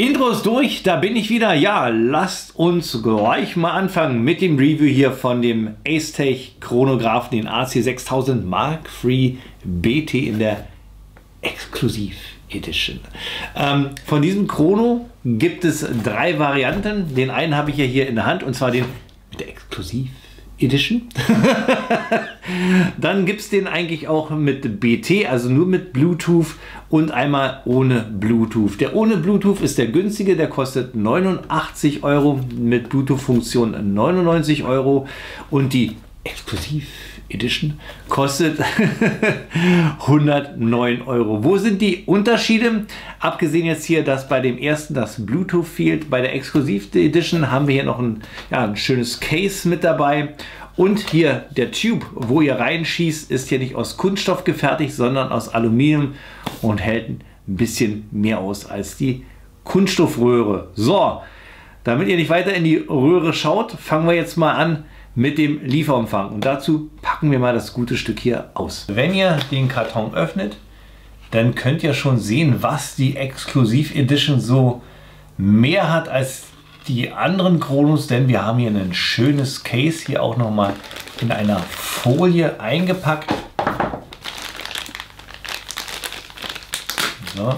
Intro ist durch, da bin ich wieder. Ja, lasst uns gleich mal anfangen mit dem Review hier von dem Ace Tech Chronographen, den AC6000 Mark III BT in der Exklusiv Edition. Von diesem Chrono gibt es drei Varianten. Den einen habe ich ja hier in der Hand, und zwar den mit der Exklusiv Edition. Dann gibt es den eigentlich auch mit BT, also nur mit Bluetooth, und einmal ohne Bluetooth. Der ohne Bluetooth ist der günstige, der kostet 89 Euro, mit Bluetooth-Funktion 99 Euro und die Exklusiv Edition kostet 109 Euro. Wo sind die Unterschiede? Abgesehen jetzt hier, dass bei dem ersten das Bluetooth fehlt. Bei der Exklusiv Edition haben wir hier noch ein schönes Case mit dabei. Und hier der Tube, wo ihr reinschießt, ist hier nicht aus Kunststoff gefertigt, sondern aus Aluminium und hält ein bisschen mehr aus als die Kunststoffröhre. So, damit ihr nicht weiter in die Röhre schaut, fangen wir jetzt mal an mit dem Lieferumfang. Und dazu packen wir mal das gute Stück hier aus. Wenn ihr den Karton öffnet, dann könnt ihr schon sehen, was die Exklusiv Edition so mehr hat als die anderen Chronos, denn wir haben hier ein schönes Case, hier auch nochmal in einer Folie eingepackt. So.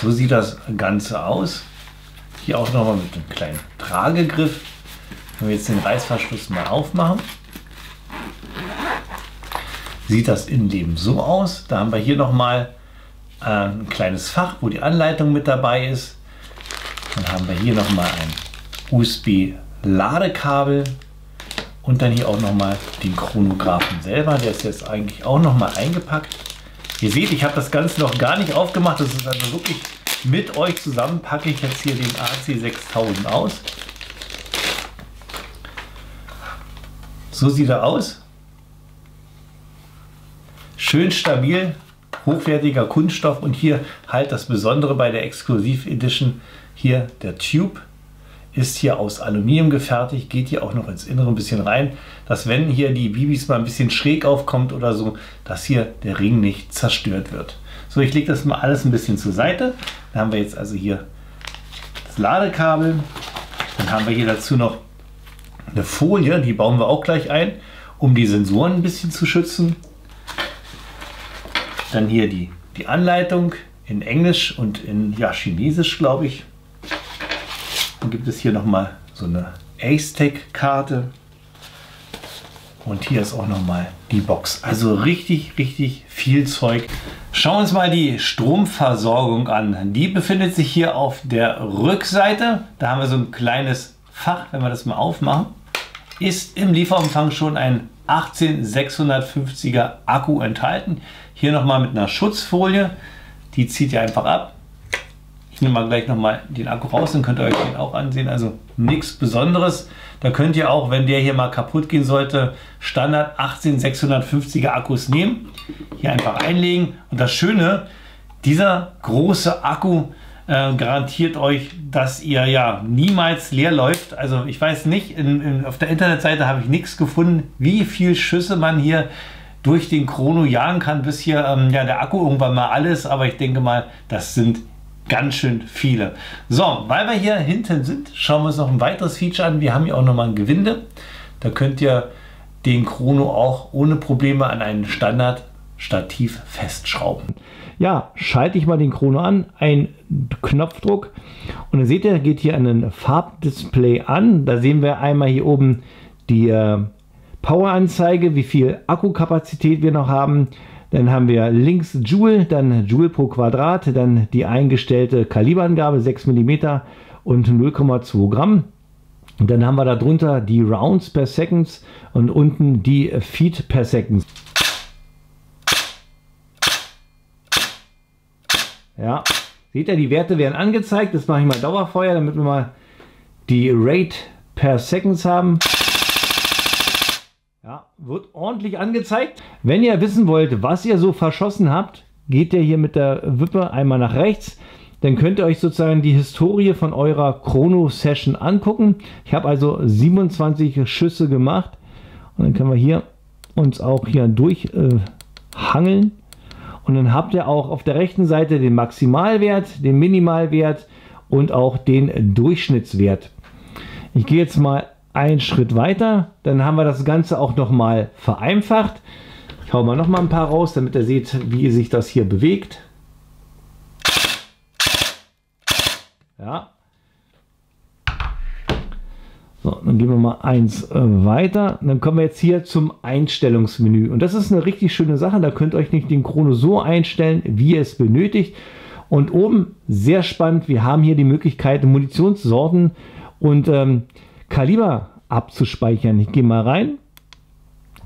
So sieht das Ganze aus. Hier auch nochmal mit einem kleinen Tragegriff. Wenn wir jetzt den Reißverschluss mal aufmachen, sieht das Innenleben so aus. Da haben wir hier nochmal ein kleines Fach, wo die Anleitung mit dabei ist. Dann haben wir hier nochmal ein USB-Ladekabel und dann hier auch nochmal den Chronographen selber. Der ist jetzt eigentlich auch nochmal eingepackt. Ihr seht, ich habe das Ganze noch gar nicht aufgemacht. Das ist also wirklich mit euch zusammen. Packe ich jetzt hier den AC6000 aus. So sieht er aus. Schön stabil, hochwertiger Kunststoff. Und hier halt das Besondere bei der Exklusiv Edition. Hier der Tube ist hier aus Aluminium gefertigt, geht hier auch noch ins Innere ein bisschen rein, dass wenn hier die Bibis mal ein bisschen schräg aufkommt oder so, dass hier der Ring nicht zerstört wird. So, ich lege das mal alles ein bisschen zur Seite. Dann haben wir jetzt also hier das Ladekabel. Dann haben wir hier dazu noch eine Folie, die bauen wir auch gleich ein, um die Sensoren ein bisschen zu schützen. Dann hier die Anleitung in Englisch und in Chinesisch, glaube ich. Dann gibt es hier nochmal so eine Ace Tech Karte und hier ist auch nochmal die Box. Also richtig, richtig viel Zeug. Schauen wir uns mal die Stromversorgung an. Die befindet sich hier auf der Rückseite. Da haben wir so ein kleines Fach, wenn wir das mal aufmachen. Ist im Lieferumfang schon ein 18650er Akku enthalten. Hier nochmal mit einer Schutzfolie. Die zieht ihr einfach ab. Ich nehme mal gleich nochmal den Akku raus, dann könnt ihr euch den auch ansehen. Also nichts Besonderes. Da könnt ihr auch, wenn der hier mal kaputt gehen sollte, Standard 18650er Akkus nehmen. Hier einfach einlegen. Und das Schöne, dieser große Akku garantiert euch, dass ihr ja niemals leer läuft. Also ich weiß nicht, auf der Internetseite habe ich nichts gefunden, wie viele Schüsse man hier durch den Chrono jagen kann, bis hier der Akku irgendwann mal alle ist. Aber ich denke mal, das sind ganz schön viele. So, weil wir hier hinten sind, schauen wir uns noch ein weiteres Feature an. Wir haben hier auch nochmal ein Gewinde. Da könnt ihr den Chrono auch ohne Probleme an einen Standard-Stativ festschrauben. Ja, schalte ich mal den Chrono an, ein Knopfdruck, und dann seht ihr, geht hier ein Farbdisplay an. Da sehen wir einmal hier oben die Poweranzeige, wie viel Akkukapazität wir noch haben. Dann haben wir links Joule, dann Joule pro Quadrat, dann die eingestellte Kaliberangabe 6 mm und 0,2 Gramm. Und dann haben wir darunter die Rounds per Seconds und unten die Feet per Seconds. Ja, seht ihr, die Werte werden angezeigt. Das mache ich mal Dauerfeuer, damit wir mal die Rate per Seconds haben. Ja, wird ordentlich angezeigt. Wenn ihr wissen wollt, was ihr so verschossen habt, geht ihr hier mit der Wippe einmal nach rechts. Dann könnt ihr euch sozusagen die Historie von eurer Chrono-Session angucken. Ich habe also 27 Schüsse gemacht. Und dann können wir hier uns auch hier durchhangeln. und dann habt ihr auch auf der rechten Seite den Maximalwert, den Minimalwert und auch den Durchschnittswert. Ich gehe jetzt mal einen Schritt weiter, dann haben wir das Ganze auch nochmal vereinfacht. Ich hau mal nochmal ein paar raus, damit ihr seht, wie sich das hier bewegt. Ja. So, dann gehen wir mal eins weiter. Dann kommen wir jetzt hier zum Einstellungsmenü. Und das ist eine richtig schöne Sache. Da könnt ihr euch nicht den Chrono so einstellen, wie ihr es benötigt. Und oben, sehr spannend, wir haben hier die Möglichkeit, Munitionssorten und Kaliber abzuspeichern. Ich gehe mal rein.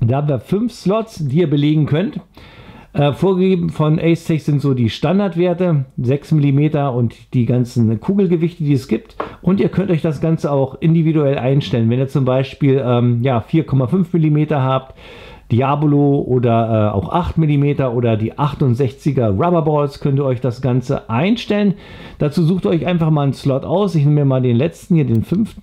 Da haben wir 5 Slots, die ihr belegen könnt. Vorgegeben von Ace Tech sind so die Standardwerte, 6 mm und die ganzen Kugelgewichte, die es gibt. Und ihr könnt euch das Ganze auch individuell einstellen. Wenn ihr zum Beispiel 4,5 mm habt, Diabolo oder auch 8 mm oder die 68er Rubberballs, könnt ihr euch das Ganze einstellen. Dazu sucht ihr euch einfach mal einen Slot aus. Ich nehme mir mal den letzten hier, den 5.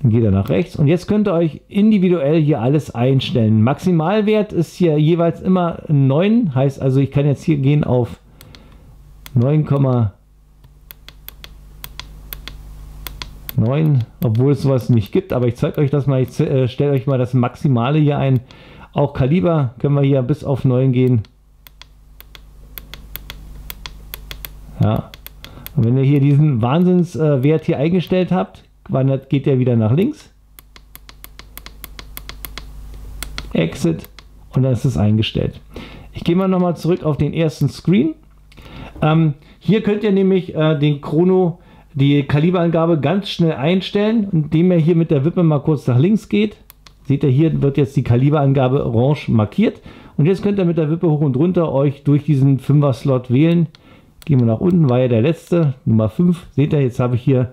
Dann geht er nach rechts und jetzt könnt ihr euch individuell hier alles einstellen. Maximalwert ist hier jeweils immer 9, heißt also, ich kann jetzt hier gehen auf 9,9, obwohl es sowas nicht gibt, aber ich zeige euch das mal, ich stelle euch mal das Maximale hier ein. Auch Kaliber können wir hier bis auf 9 gehen. Ja, und wenn ihr hier diesen Wahnsinnswert hier eingestellt habt, wandert, geht er wieder nach links, Exit und dann ist es eingestellt. Ich gehe mal nochmal zurück auf den ersten Screen. Hier könnt ihr nämlich den Chrono, die Kaliberangabe ganz schnell einstellen, indem ihr hier mit der Wippe mal kurz nach links geht. Seht ihr, hier wird jetzt die Kaliberangabe orange markiert und jetzt könnt ihr mit der Wippe hoch und runter euch durch diesen 5er Slot wählen. Gehen wir nach unten, war ja der letzte, Nummer 5. Seht ihr, jetzt habe ich hier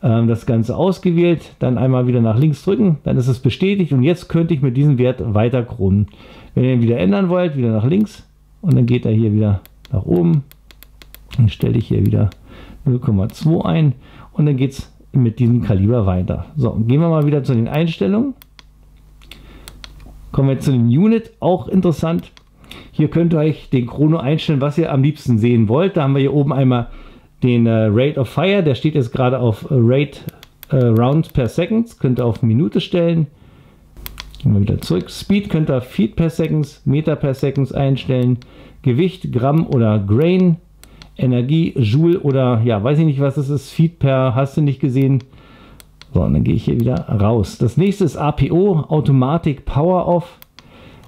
das Ganze ausgewählt, dann einmal wieder nach links drücken, dann ist es bestätigt und jetzt könnte ich mit diesem Wert weiter kronen. Wenn ihr ihn wieder ändern wollt, wieder nach links und dann geht er hier wieder nach oben. Dann stelle ich hier wieder 0,2 ein und dann geht es mit diesem Kaliber weiter. So, gehen wir mal wieder zu den Einstellungen. Kommen wir zu den Unit, auch interessant. Hier könnt ihr euch den Chrono einstellen, was ihr am liebsten sehen wollt. Da haben wir hier oben einmal den Rate of Fire, der steht jetzt gerade auf Rate Rounds per Seconds, könnt ihr auf Minute stellen. Gehen wir wieder zurück. Speed könnt ihr Feet per Seconds, Meter per Seconds einstellen. Gewicht, Gramm oder Grain. Energie, Joule oder ja, weiß ich nicht, was das ist. Feet per, hast du nicht gesehen. So, und dann gehe ich hier wieder raus. Das nächste ist APO, Automatic Power Off.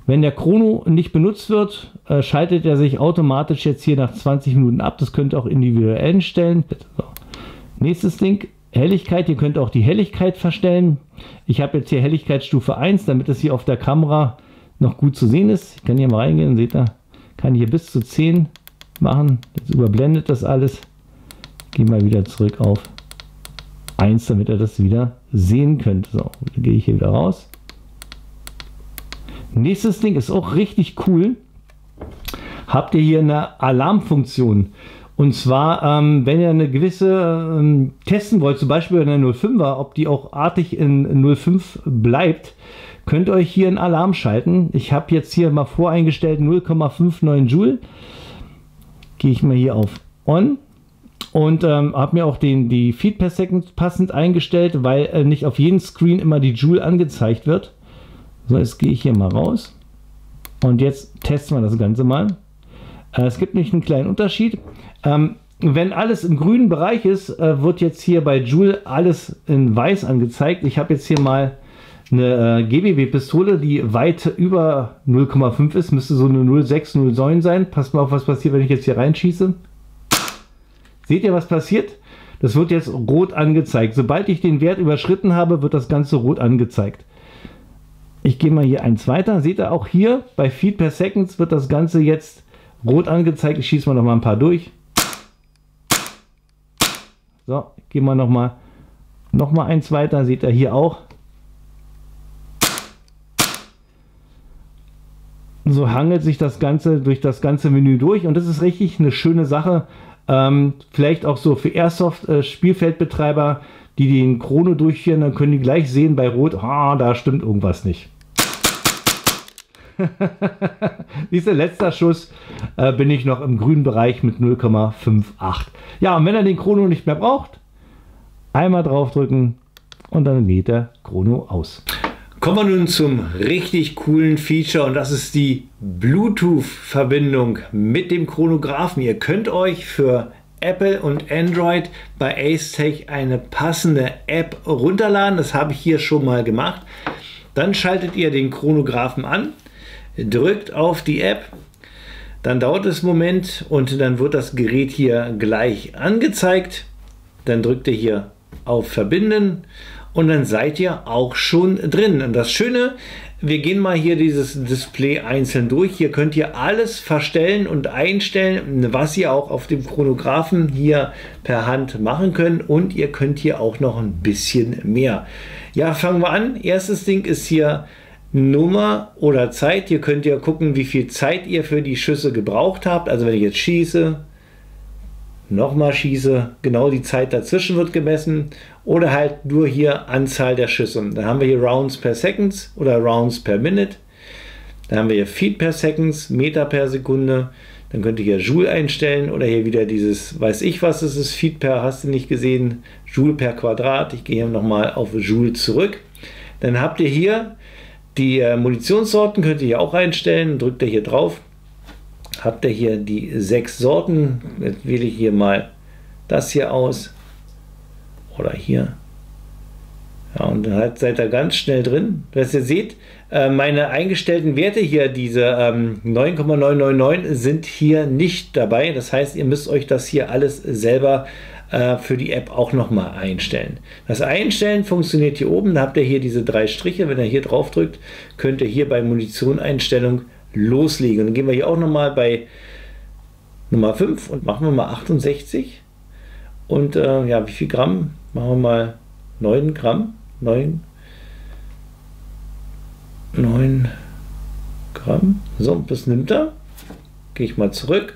Wenn der Chrono nicht benutzt wird, schaltet er sich automatisch jetzt hier nach 20 Minuten ab. Das könnt ihr auch individuell einstellen. So. Nächstes Ding, Helligkeit. Ihr könnt auch die Helligkeit verstellen. Ich habe jetzt hier Helligkeitsstufe 1, damit es hier auf der Kamera noch gut zu sehen ist. Ich kann hier mal reingehen, seht ihr, kann hier bis zu 10 machen. Jetzt überblendet das alles. Gehen wir wieder zurück auf 1, damit ihr das wieder sehen könnt. So, dann gehe ich hier wieder raus. Nächstes Ding ist auch richtig cool, habt ihr hier eine Alarmfunktion und zwar, wenn ihr eine gewisse testen wollt, zum Beispiel eine 05er, ob die auch artig in 05 bleibt, könnt ihr euch hier einen Alarm schalten. Ich habe jetzt hier mal voreingestellt 0,59 Joule, gehe ich mal hier auf On und habe mir auch die Feet per Second passend eingestellt, weil nicht auf jedem Screen immer die Joule angezeigt wird. So, jetzt gehe ich hier mal raus und jetzt testen wir das Ganze mal. Es gibt nämlich einen kleinen Unterschied. Wenn alles im grünen Bereich ist, wird jetzt hier bei Joule alles in weiß angezeigt. Ich habe jetzt hier mal eine GBB-Pistole, die weit über 0,5 ist. Müsste so eine 0,6, 0,9 sein. Passt mal auf, was passiert, wenn ich jetzt hier reinschieße. Seht ihr, was passiert? Das wird jetzt rot angezeigt. Sobald ich den Wert überschritten habe, wird das Ganze rot angezeigt. Ich gehe mal hier eins weiter. Seht ihr auch hier bei Feet per Seconds wird das Ganze jetzt rot angezeigt. Ich schieße mal noch mal ein paar durch. So, gehen wir noch mal eins weiter. Seht ihr hier auch. So hangelt sich das Ganze durch das ganze Menü durch und das ist richtig eine schöne Sache. Vielleicht auch so für Airsoft-Spielfeldbetreiber, die den Chrono durchführen, dann können die gleich sehen bei Rot, da stimmt irgendwas nicht. Dieser letzter Schuss bin ich noch im grünen Bereich mit 0,58. Ja, und wenn er den Chrono nicht mehr braucht, einmal drauf drücken und dann geht der Chrono aus. Kommen wir nun zum richtig coolen Feature und das ist die Bluetooth-Verbindung mit dem Chronographen. Ihr könnt euch für Apple und Android bei Ace Tech eine passende App runterladen. Das habe ich hier schon mal gemacht. Dann schaltet ihr den Chronographen an, drückt auf die App, dann dauert es einen Moment und dann wird das Gerät hier gleich angezeigt. Dann drückt ihr hier auf Verbinden. Und dann seid ihr auch schon drin. Und das Schöne, wir gehen mal hier dieses Display einzeln durch. Hier könnt ihr alles verstellen und einstellen, was ihr auch auf dem Chronographen hier per Hand machen könnt. Und ihr könnt hier auch noch ein bisschen mehr. Ja, fangen wir an. Erstes Ding ist hier Nummer oder Zeit. Hier könnt ihr gucken, wie viel Zeit ihr für die Schüsse gebraucht habt. Also wenn ich jetzt schieße, nochmal schieße, genau die Zeit dazwischen wird gemessen oder halt nur hier Anzahl der Schüsse. Dann haben wir hier Rounds per Seconds oder Rounds per Minute. Dann haben wir hier Feet per Seconds, Meter per Sekunde. Dann könnt ihr hier Joule einstellen oder hier wieder dieses, weiß ich was es ist, Feet per, hast du nicht gesehen, Joule per Quadrat. Ich gehe hier nochmal auf Joule zurück. Dann habt ihr hier die Munitionssorten, könnt ihr hier auch einstellen, drückt ihr hier drauf. Habt ihr hier die 6 Sorten, jetzt wähle ich hier mal das hier aus oder hier. Ja, und dann halt seid ihr ganz schnell drin. Was ihr seht, meine eingestellten Werte hier, diese 9,999 sind hier nicht dabei. Das heißt, ihr müsst euch das hier alles selber für die App auch nochmal einstellen. Das Einstellen funktioniert hier oben, da habt ihr hier diese 3 Striche. Wenn ihr hier drauf drückt, könnt ihr hier bei Munition-Einstellung loslegen. Dann gehen wir hier auch nochmal bei Nummer 5 und machen wir mal 68 und ja, wie viel Gramm? Machen wir mal 9 Gramm. 9 Gramm. So, und das nimmt er. Gehe ich mal zurück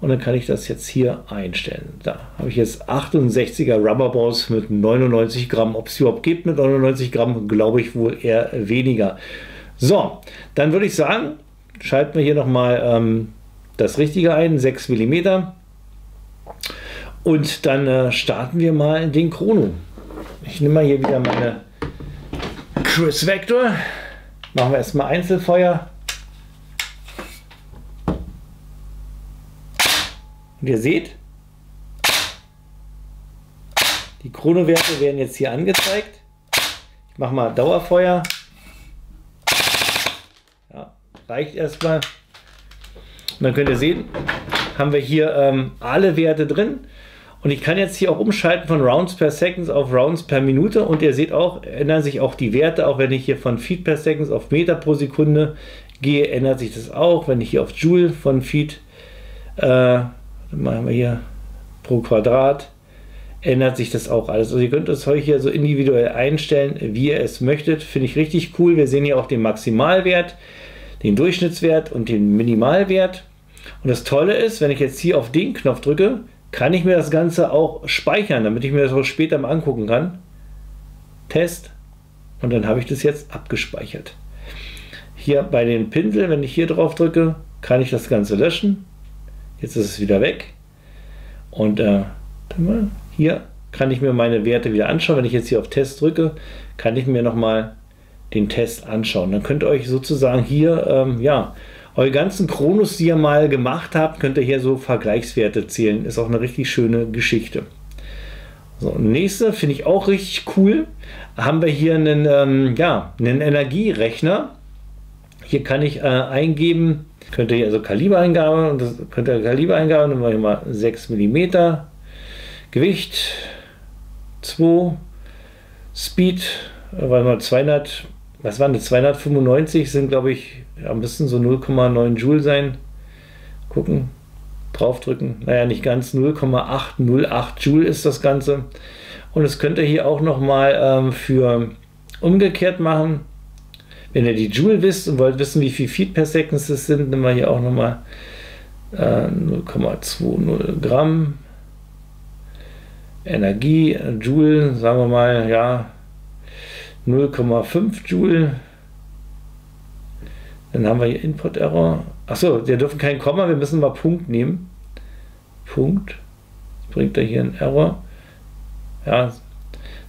und dann kann ich das jetzt hier einstellen. Da habe ich jetzt 68er Rubberballs mit 99 Gramm. Ob es überhaupt gibt mit 99 Gramm, glaube ich wohl eher weniger. So, dann würde ich sagen, schalten wir hier nochmal das Richtige ein, 6 mm. Und dann starten wir mal den Chrono. Ich nehme mal hier wieder meine Chris Vector. Machen wir erstmal Einzelfeuer. Und ihr seht, die Chronowerte werden jetzt hier angezeigt. Ich mache mal Dauerfeuer. Reicht erstmal. Und dann könnt ihr sehen, haben wir hier alle Werte drin. Und ich kann jetzt hier auch umschalten von Rounds per Seconds auf Rounds per Minute. Und ihr seht auch, ändern sich auch die Werte. Auch wenn ich hier von Feet per Seconds auf Meter pro Sekunde gehe, ändert sich das auch. Wenn ich hier auf Joule von Feet, machen wir hier pro Quadrat, ändert sich das auch alles. Also ihr könnt das euch hier so individuell einstellen, wie ihr es möchtet. Finde ich richtig cool. Wir sehen hier auch den Maximalwert, den Durchschnittswert und den Minimalwert. Und das Tolle ist, wenn ich jetzt hier auf den Knopf drücke, kann ich mir das Ganze auch speichern, damit ich mir das auch später mal angucken kann. Test. Und dann habe ich das jetzt abgespeichert. Hier bei den Pinsel, wenn ich hier drauf drücke, kann ich das Ganze löschen. Jetzt ist es wieder weg. Und hier kann ich mir meine Werte wieder anschauen. Wenn ich jetzt hier auf Test drücke, kann ich mir nochmal den Test anschauen. Dann könnt ihr euch sozusagen hier, ja, eure ganzen Chronos, die ihr mal gemacht habt, könnt ihr hier so Vergleichswerte zählen. Ist auch eine richtig schöne Geschichte. So, nächste finde ich auch richtig cool. Haben wir hier einen, ja, einen Energierechner. Hier kann ich eingeben, könnt ihr hier also Kalibereingabe, und das könnt ihr Kalibereingabe, nehmen wir hier mal 6 mm, Gewicht 2, Speed, weil man 200, was waren das? 295 sind, glaube ich, am besten so 0,9 Joule sein. Gucken, draufdrücken. Naja, nicht ganz, 0,808 Joule ist das Ganze. Und das könnt ihr hier auch nochmal für umgekehrt machen. Wenn ihr die Joule wisst und wollt wissen, wie viel Feet per Seconds das sind, nehmen wir hier auch nochmal 0,20 Gramm. Energie, Joule, sagen wir mal, ja, 0,5 Joule Dann haben wir hier Input-Error. Achso, wir dürfen kein Komma, wir müssen mal Punkt nehmen. Punkt. Das bringt er hier einen Error. Ja,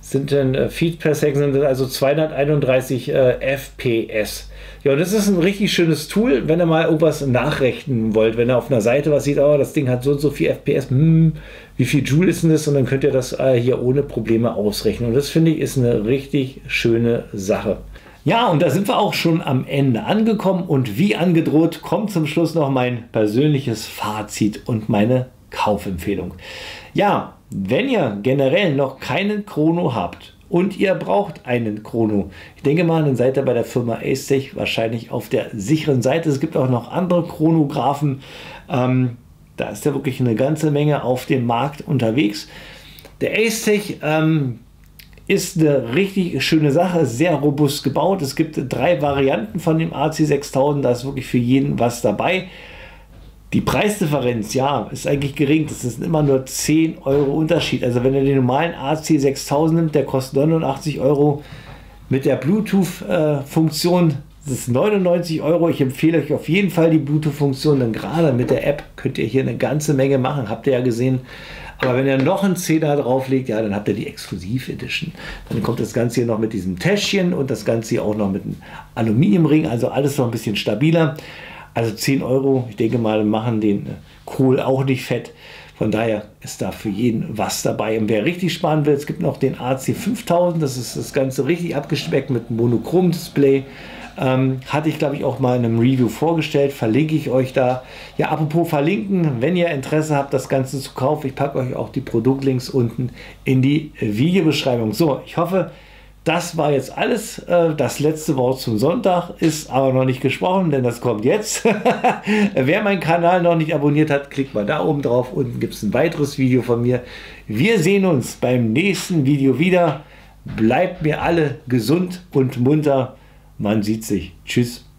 sind denn Feed per Second, sind also 231 FPS. Ja, und das ist ein richtig schönes Tool, wenn ihr mal irgendwas nachrechnen wollt, wenn ihr auf einer Seite was sieht, oh, das Ding hat so und so viel FPS, wie viel Joule ist denn das? Und dann könnt ihr das hier ohne Probleme ausrechnen. Und das finde ich ist eine richtig schöne Sache. Ja, und da sind wir auch schon am Ende angekommen und wie angedroht kommt zum Schluss noch mein persönliches Fazit und meine Kaufempfehlung. Ja, wenn ihr generell noch keinen Chrono habt und ihr braucht einen Chrono, ich denke mal, dann seid ihr bei der Firma Ace Tech wahrscheinlich auf der sicheren Seite. Es gibt auch noch andere Chronographen, da ist ja wirklich eine ganze Menge auf dem Markt unterwegs. Der Ace Tech ist eine richtig schöne Sache, sehr robust gebaut. Es gibt 3 Varianten von dem AC6000, da ist wirklich für jeden was dabei. Die Preisdifferenz, ja, ist eigentlich gering, das ist immer nur 10 Euro Unterschied. Also wenn ihr den normalen AC6000 nimmt, der kostet 89 Euro. Mit der Bluetooth-Funktion ist 99 Euro. Ich empfehle euch auf jeden Fall die Bluetooth-Funktion, denn gerade mit der App könnt ihr hier eine ganze Menge machen, habt ihr ja gesehen. Aber wenn ihr noch einen Zehner drauflegt, ja, dann habt ihr die Exklusiv Edition. Dann kommt das Ganze hier noch mit diesem Täschchen und das Ganze hier auch noch mit einem Aluminiumring, also alles noch ein bisschen stabiler. Also 10 Euro, ich denke mal, machen den Kohl auch nicht fett. Von daher ist da für jeden was dabei. Und wer richtig sparen will, es gibt noch den AC5000, das ist das Ganze richtig abgespeckt mit Monochrom-Display. Hatte ich, glaube ich, auch mal in einem Review vorgestellt, verlinke ich euch da. Ja, apropos verlinken, wenn ihr Interesse habt, das Ganze zu kaufen, ich packe euch auch die Produktlinks unten in die Videobeschreibung. So, ich hoffe, das war jetzt alles. Das letzte Wort zum Sonntag ist aber noch nicht gesprochen, denn das kommt jetzt. Wer meinen Kanal noch nicht abonniert hat, klickt mal da oben drauf. Unten gibt es ein weiteres Video von mir. Wir sehen uns beim nächsten Video wieder. Bleibt mir alle gesund und munter. Man sieht sich. Tschüss.